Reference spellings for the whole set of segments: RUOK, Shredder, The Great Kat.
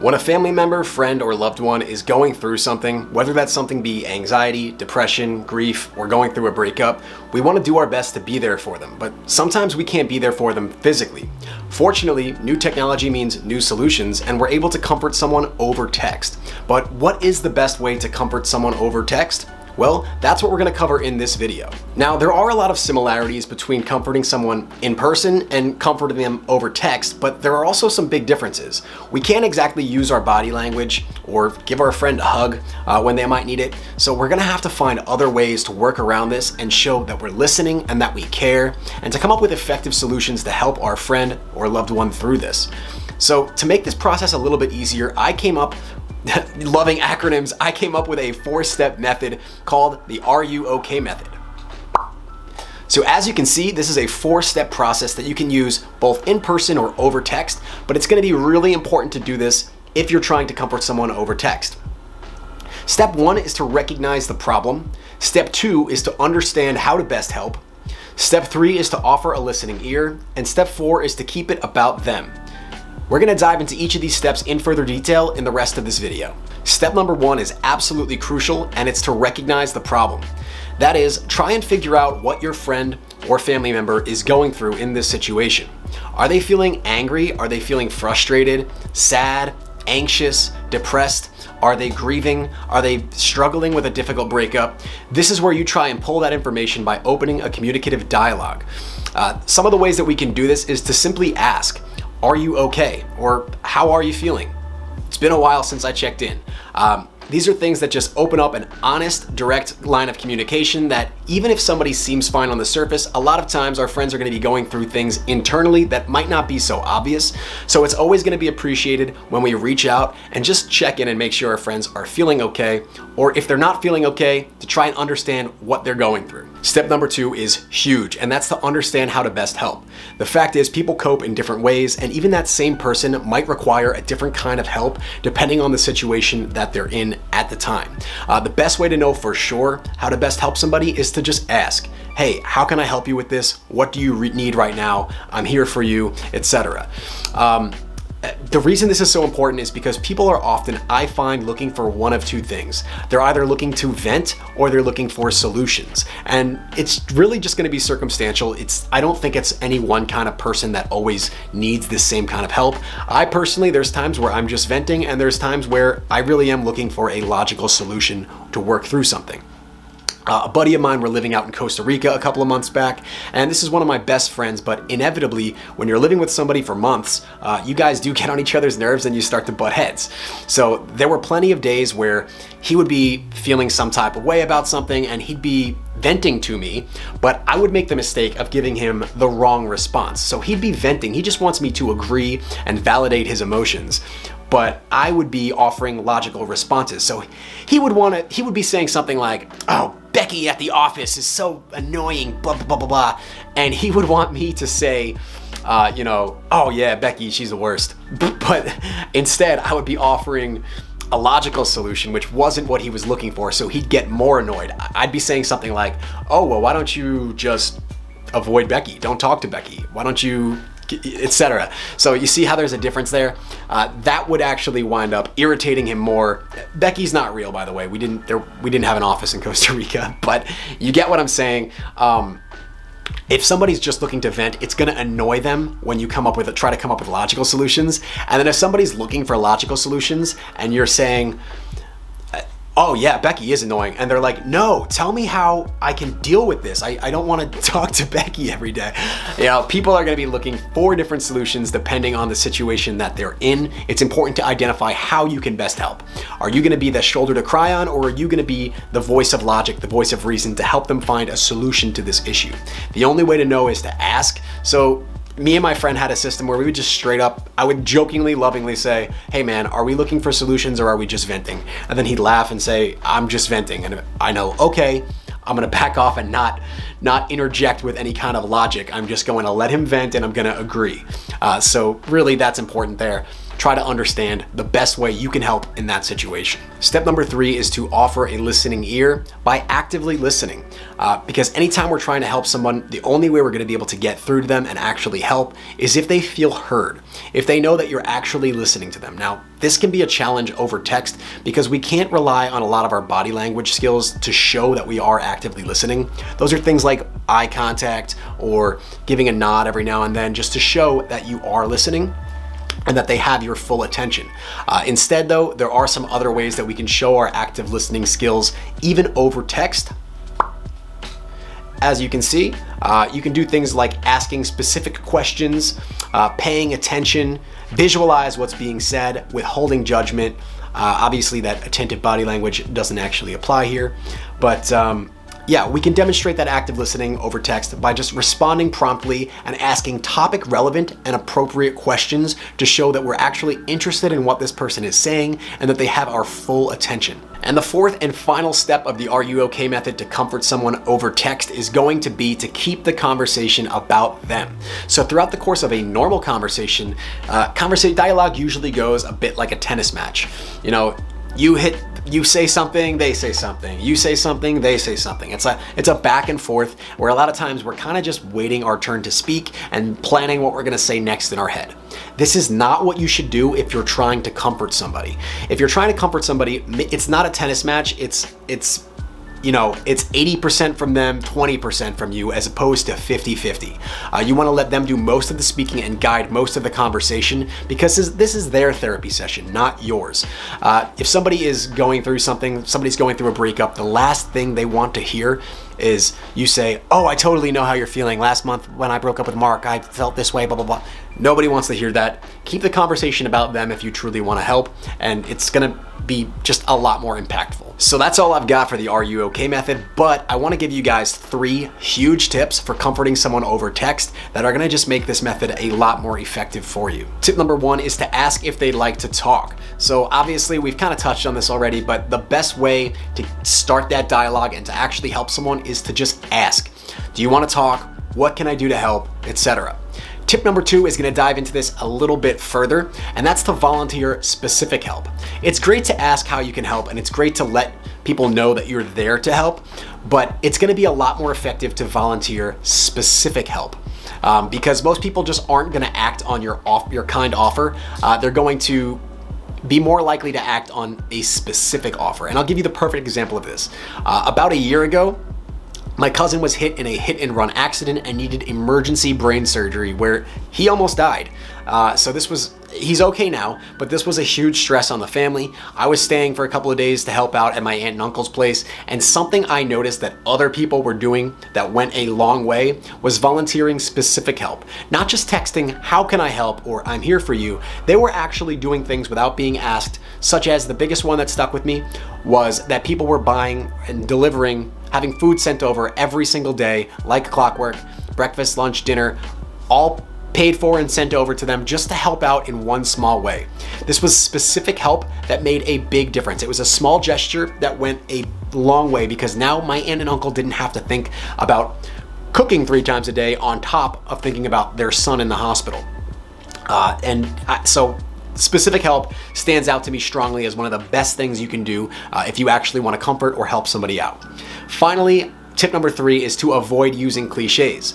When a family member, friend, or loved one is going through something, whether that something be anxiety, depression, grief, or going through a breakup, we want to do our best to be there for them, but sometimes we can't be there for them physically. Fortunately, new technology means new solutions, and we're able to comfort someone over text. But what is the best way to comfort someone over text? Well, that's what we're going to cover in this video. Now, there are a lot of similarities between comforting someone in person and comforting them over text, but there are also some big differences. We can't exactly use our body language or give our friend a hug when they might need it, so we're going to have to find other ways to work around this and show that we're listening and that we care, and to come up with effective solutions to help our friend or loved one through this. So to make this process a little bit easier, I came up loving acronyms, I came up with a 4-step method called the RUOK method. So as you can see, this is a 4-step process that you can use both in person or over text, but it's going to be really important to do this if you're trying to comfort someone over text. Step 1 is to recognize the problem. Step 2 is to understand how to best help. Step 3 is to offer a listening ear. And step 4 is to keep it about them. We're gonna dive into each of these steps in further detail in the rest of this video. Step number 1 is absolutely crucial, and it's to recognize the problem. That is, try and figure out what your friend or family member is going through in this situation. Are they feeling angry? Are they feeling frustrated, sad, anxious, depressed? Are they grieving? Are they struggling with a difficult breakup? This is where you try and pull that information by opening a communicative dialogue. Some of the ways that we can do this is to simply ask, "Are you okay?" or "How are you feeling? It's been a while since I checked in." These are things that just open up an honest, direct line of communication that even if somebody seems fine on the surface, a lot of times our friends are going to be going through things internally that might not be so obvious. So it's always going to be appreciated when we reach out and just check in and make sure our friends are feeling okay, or if they're not feeling okay, to try and understand what they're going through. Step number 2 is huge, and that's to understand how to best help. The fact is, people cope in different ways, and even that same person might require a different kind of help depending on the situation that they're in at the time. The best way to know for sure how to best help somebody is to just ask, "Hey, how can I help you with this? What do you need right now? I'm here for you," etc. The reason this is so important is because people are often, I find, looking for one of two things. They're either looking to vent or they're looking for solutions. And it's really just going to be circumstantial. I don't think it's any one kind of person that always needs this same kind of help. I personally, there's times where I'm just venting, and there's times where I really am looking for a logical solution to work through something. A buddy of mine, we're living out in Costa Rica a couple of months back, and this is one of my best friends, but inevitably, when you're living with somebody for months, you guys do get on each other's nerves and you start to butt heads. So there were plenty of days where he would be feeling some type of way about something and he'd be venting to me, but I would make the mistake of giving him the wrong response. So he'd be venting, he just wants me to agree and validate his emotions, but I would be offering logical responses. So he would be saying something like, "Oh, Becky at the office is so annoying, blah, blah, blah, blah, blah." And he would want me to say, you know, "Oh yeah, Becky, she's the worst." But instead, I would be offering a logical solution, which wasn't what he was looking for. So he'd get more annoyed. I'd be saying something like, "Oh, well, why don't you just avoid Becky? Don't talk to Becky. Why don't you," etc. So you see how there's a difference there? That would actually wind up irritating him more. Becky's not real, by the way. We didn't have an office in Costa Rica, but you get what I'm saying. If somebody's just looking to vent, it's going to annoy them when you try to come up with logical solutions. And then if somebody's looking for logical solutions and you're saying, "Oh yeah, Becky is annoying," and they're like, "No, tell me how I can deal with this. I don't want to talk to Becky every day." You know, people are going to be looking for different solutions depending on the situation that they're in. It's important to identify how you can best help. Are you going to be the shoulder to cry on, or are you going to be the voice of logic, the voice of reason to help them find a solution to this issue? The only way to know is to ask. So me and my friend had a system where we would just straight up, I would jokingly, lovingly say, "Hey man, are we looking for solutions or are we just venting?" And then he'd laugh and say, "I'm just venting." And I know, okay, I'm gonna back off and not interject with any kind of logic. I'm just going to let him vent and I'm gonna agree. So really that's important there. try to understand the best way you can help in that situation. Step number 3 is to offer a listening ear by actively listening, because anytime we're trying to help someone, the only way we're going to be able to get through to them and actually help is if they feel heard, if they know that you're actually listening to them. Now, this can be a challenge over text because we can't rely on a lot of our body language skills to show that we are actively listening. Those are things like eye contact or giving a nod every now and then just to show that you are listening and that they have your full attention. Instead though, there are some other ways that we can show our active listening skills even over text. As you can see, you can do things like asking specific questions, paying attention, visualize what's being said, withholding judgment. Obviously that attentive body language doesn't actually apply here, but yeah, we can demonstrate that active listening over text by just responding promptly and asking topic relevant and appropriate questions to show that we're actually interested in what this person is saying and that they have our full attention. And the fourth and final step of the RUOK method to comfort someone over text is going to be to keep the conversation about them. So throughout the course of a normal conversation, dialogue usually goes a bit like a tennis match. You know, you say something, they say something. You say something, they say something. It's a back and forth where a lot of times we're kind of just waiting our turn to speak and planning what we're gonna say next in our head. This is not what you should do if you're trying to comfort somebody. If you're trying to comfort somebody, it's not a tennis match. It's you know, it's 80% from them, 20% from you, as opposed to 50-50. You wanna let them do most of the speaking and guide most of the conversation because this is their therapy session, not yours. If somebody is going through something, somebody's going through a breakup, the last thing they want to hear is you say, "Oh, I totally know how you're feeling. Last month when I broke up with Mark, I felt this way, blah, blah, blah." Nobody wants to hear that. Keep the conversation about them if you truly wanna help, and it's gonna be just a lot more impactful. So that's all I've got for the RUOK method, but I wanna give you guys 3 huge tips for comforting someone over text that are gonna just make this method a lot more effective for you. Tip number 1 is to ask if they'd like to talk. So obviously we've kind of touched on this already, but the best way to start that dialogue and to actually help someone is to just ask, "Do you wanna talk? What can I do to help?" etc. Tip number 2 is gonna dive into this a little bit further, and that's to volunteer specific help. It's great to ask how you can help, and it's great to let people know that you're there to help, but it's gonna be a lot more effective to volunteer specific help. Because most people just aren't gonna act on your kind offer. They're going to be more likely to act on a specific offer. And I'll give you the perfect example of this. About a year ago, my cousin was hit in a hit-and-run accident and needed emergency brain surgery where he almost died. So this was, he's okay now, but this was a huge stress on the family. I was staying for a couple of days to help out at my aunt and uncle's place, and something I noticed that other people were doing that went a long way was volunteering specific help. Not just texting, "How can I help?" or "I'm here for you." They were actually doing things without being asked, such as the biggest one that stuck with me was that people were buying and delivering, having food sent over every single day, like clockwork, breakfast, lunch, dinner, all paid for and sent over to them just to help out in one small way. This was specific help that made a big difference. It was a small gesture that went a long way because now my aunt and uncle didn't have to think about cooking 3 times a day on top of thinking about their son in the hospital. So specific help stands out to me strongly as one of the best things you can do if you actually want to comfort or help somebody out. Finally, tip number 3 is to avoid using cliches.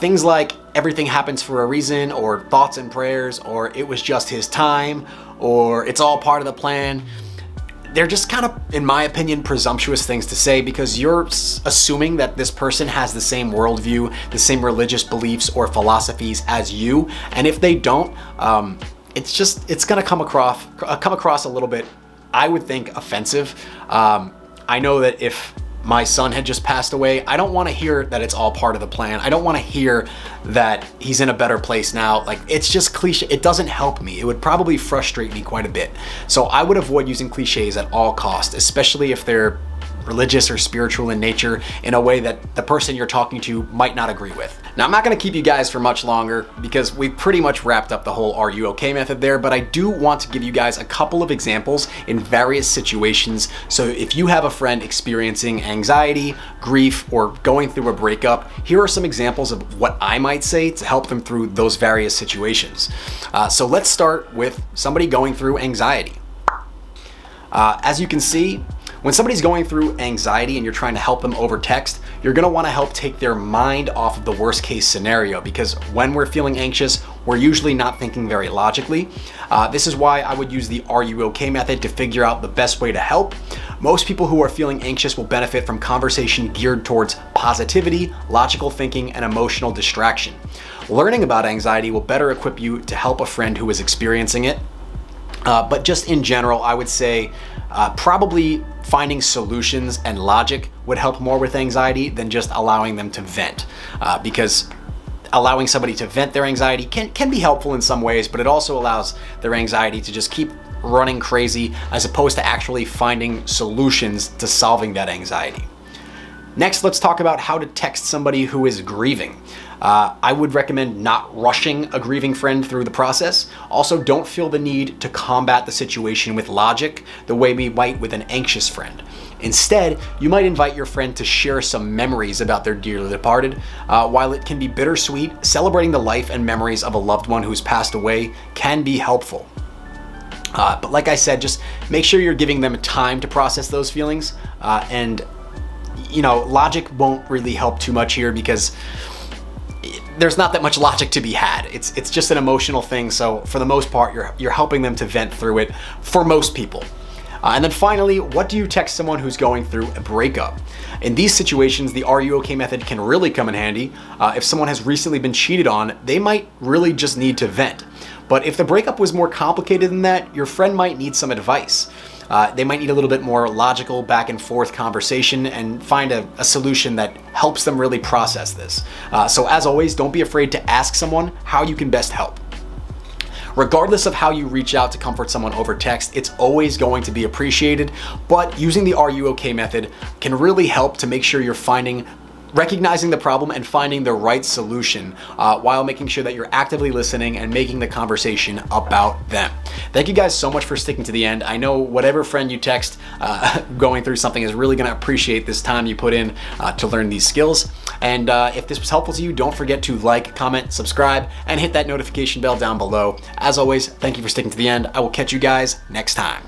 Things like "everything happens for a reason" or "thoughts and prayers" or "it was just his time" or "it's all part of the plan." They're just kind of, in my opinion, presumptuous things to say because you're assuming that this person has the same worldview, the same religious beliefs or philosophies as you, and if they don't, it's gonna come across a little bit, I would think, offensive. I know that if my son had just passed away, I don't wanna hear that "it's all part of the plan." I don't wanna hear that "he's in a better place now." Like, it's just cliche, it doesn't help me. It would probably frustrate me quite a bit. So I would avoid using cliches at all costs, especially if they're religious or spiritual in nature in a way that the person you're talking to might not agree with. Now, I'm not going to keep you guys for much longer because we've pretty much wrapped up the whole RUOK method there, but I do want to give you guys a couple of examples in various situations. So if you have a friend experiencing anxiety, grief, or going through a breakup, here are some examples of what I might say to help them through those various situations. So let's start with somebody going through anxiety. As you can see, when somebody's going through anxiety and you're trying to help them over text, you're gonna wanna help take their mind off of the worst case scenario, because when we're feeling anxious, we're usually not thinking very logically. This is why I would use the RUOK method to figure out the best way to help. Most people who are feeling anxious will benefit from conversation geared towards positivity, logical thinking, and emotional distraction. Learning about anxiety will better equip you to help a friend who is experiencing it. But just in general, I would say probably finding solutions and logic would help more with anxiety than just allowing them to vent, because allowing somebody to vent their anxiety can be helpful in some ways, but it also allows their anxiety to just keep running crazy as opposed to actually finding solutions to solving that anxiety. Next, let's talk about how to text somebody who is grieving. I would recommend not rushing a grieving friend through the process. Also, don't feel the need to combat the situation with logic the way we might with an anxious friend. Instead, you might invite your friend to share some memories about their dearly departed. While it can be bittersweet, celebrating the life and memories of a loved one who's passed away can be helpful. But like I said, just make sure you're giving them time to process those feelings. And you know, logic won't really help too much here because there's not that much logic to be had. It's just an emotional thing. So for the most part, you're helping them to vent through it for most people. And then finally, what do you text someone who's going through a breakup? In these situations, the RUOK method can really come in handy. If someone has recently been cheated on, they might really just need to vent. But if the breakup was more complicated than that, your friend might need some advice. They might need a little bit more logical back and forth conversation and find a solution that helps them really process this. So as always, don't be afraid to ask someone how you can best help. Regardless of how you reach out to comfort someone over text, it's always going to be appreciated, but using the RUOK method can really help to make sure you're recognizing the problem and finding the right solution while making sure that you're actively listening and making the conversation about them. Thank you guys so much for sticking to the end. I know whatever friend you text going through something is really gonna appreciate this time you put in to learn these skills. And if this was helpful to you, don't forget to like, comment, subscribe, and hit that notification bell down below. As always, thank you for sticking to the end. I will catch you guys next time.